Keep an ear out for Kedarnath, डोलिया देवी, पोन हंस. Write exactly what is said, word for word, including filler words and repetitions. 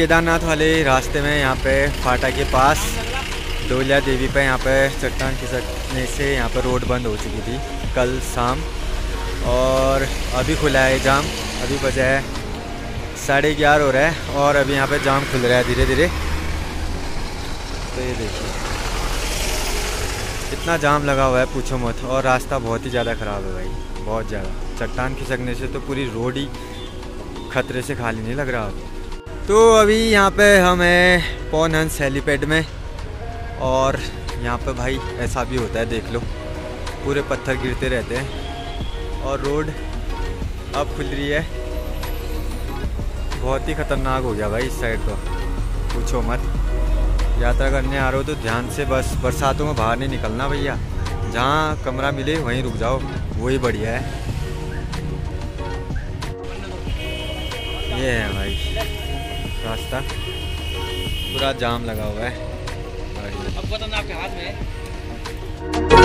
केदारनाथ वाले रास्ते में यहाँ पे फाटा के पास डोलिया देवी पे यहाँ पे चट्टान खिसकने से यहाँ पे रोड बंद हो चुकी थी कल शाम, और अभी खुला है जाम। अभी बजा है साढ़े ग्यारह हो रहा है और अभी यहाँ पे जाम खुल रहा है धीरे धीरे। तो ये देखिए इतना जाम लगा हुआ है पूछो मत, और रास्ता बहुत ही ज़्यादा ख़राब है भाई, बहुत ज़्यादा। चट्टान खिसकने से तो पूरी रोड ही खतरे से खाली नहीं लग रहा अब तो। अभी यहाँ पे हम हैं पोन हंस हेलीपैड में, और यहाँ पे भाई ऐसा भी होता है, देख लो पूरे पत्थर गिरते रहते हैं। और रोड अब खुल रही है, बहुत ही ख़तरनाक हो गया भाई इस साइड तो पूछो मत। यात्रा करने आ रहे हो तो ध्यान से, बस बरसातों में बाहर नहीं निकलना भैया, जहाँ कमरा मिले वहीं रुक जाओ, वही बढ़िया है। ये है भाई रास्ता, पूरा जाम लगा हुआ है, अब वतन आपके हाथ में है।